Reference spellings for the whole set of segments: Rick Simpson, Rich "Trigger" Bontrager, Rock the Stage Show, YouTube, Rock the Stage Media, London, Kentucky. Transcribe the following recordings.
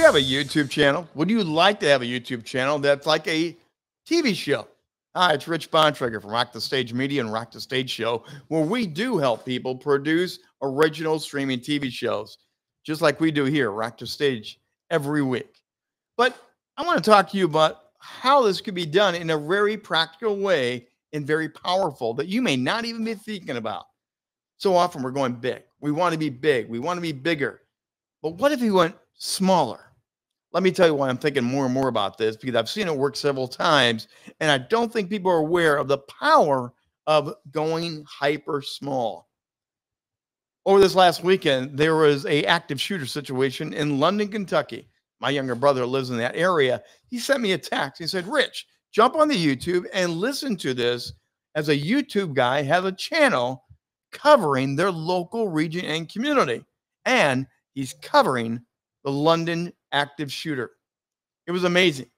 you have a YouTube channel? Would you like to have a YouTube channel that's like a TV show? Hi, it's Rich Bontrager from Rock the Stage Media and Rock the Stage Show, where we do help people produce original streaming TV shows, just like we do here, Rock the Stage, every week. But I want to talk to you about how this could be done in a very practical way and very powerful that you may not even be thinking about. So often we're going big. We want to be big. We want to be bigger. But what if you went smaller? Let me tell you why I'm thinking more and more about this, because I've seen it work several times, and I don't think people are aware of the power of going hyper small. Over this last weekend, there was an active shooter situation in London, Kentucky. My younger brother lives in that area. He sent me a text. He said, Rich, jump on the YouTube and listen to this, as a YouTube guy has a channel covering their local region and community, and he's covering the London active shooter. It was amazing.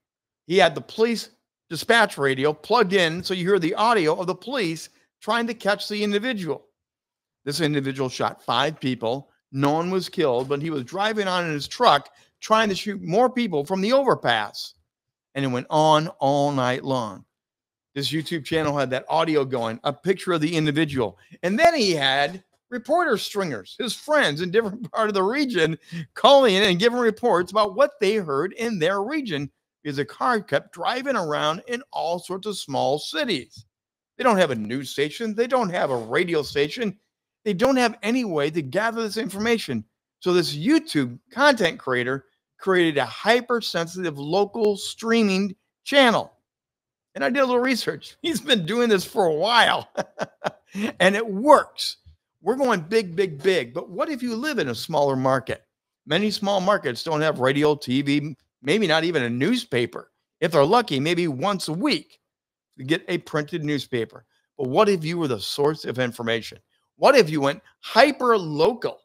He had the police dispatch radio plugged in, so you hear the audio of the police trying to catch the individual. This individual shot 5 people. No one was killed, but he was driving on in his truck trying to shoot more people from the overpass. And it went on all night long. This YouTube channel had that audio going, a picture of the individual. And then he had reporter stringers, his friends in different parts of the region, calling in and giving reports about what they heard in their region, because a car kept driving around in all sorts of small cities. They don't have a news station. They don't have a radio station. They don't have any way to gather this information. So this YouTube content creator created a hypersensitive local streaming channel. And I did a little research. He's been doing this for a while, and it works. We're going big, big, big. But what if you live in a smaller market? Many small markets don't have radio, TV, maybe not even a newspaper. If they're lucky, maybe once a week to get a printed newspaper. But what if you were the source of information? What if you went hyper local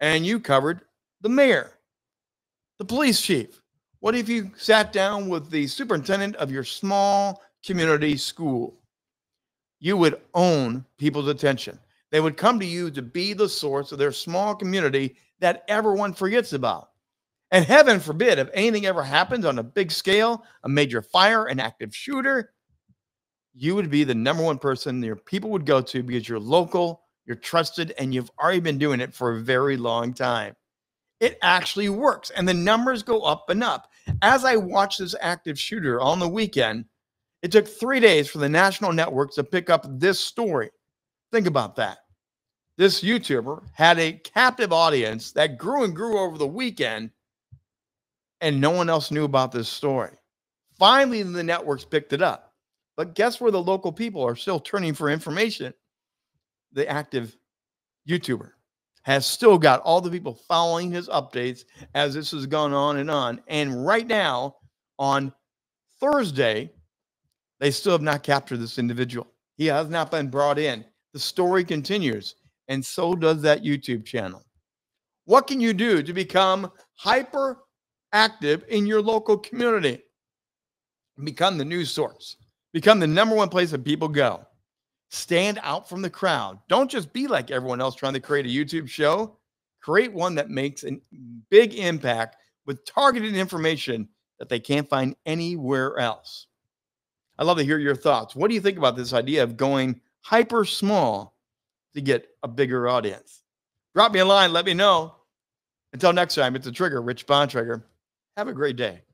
and you covered the mayor, the police chief? What if you sat down with the superintendent of your small community school? You would own people's attention. They would come to you to be the source of their small community that everyone forgets about. And heaven forbid, if anything ever happens on a big scale, a major fire, an active shooter, you would be the #1 person your people would go to, because you're local, you're trusted, and you've already been doing it for a very long time. It actually works, and the numbers go up and up. As I watched this active shooter on the weekend, it took 3 days for the national networks to pick up this story. Think about that. This YouTuber had a captive audience that grew and grew over the weekend, and no one else knew about this story. Finally, the networks picked it up. But guess where the local people are still turning for information? The active YouTuber has still got all the people following his updates as this has gone on. And right now, on Thursday, they still have not captured this individual. He has not been brought in. The story continues, and so does that YouTube channel. What can you do to become hyper active in your local community? Become the news source. Become the #1 place that people go. Stand out from the crowd. Don't just be like everyone else trying to create a YouTube show. Create one that makes a big impact with targeted information that they can't find anywhere else. I'd love to hear your thoughts. What do you think about this idea of going hyper small to get a bigger audience? Drop me a line. Let me know. Until next time, it's The Trigger, Rich Bontrager. Have a great day.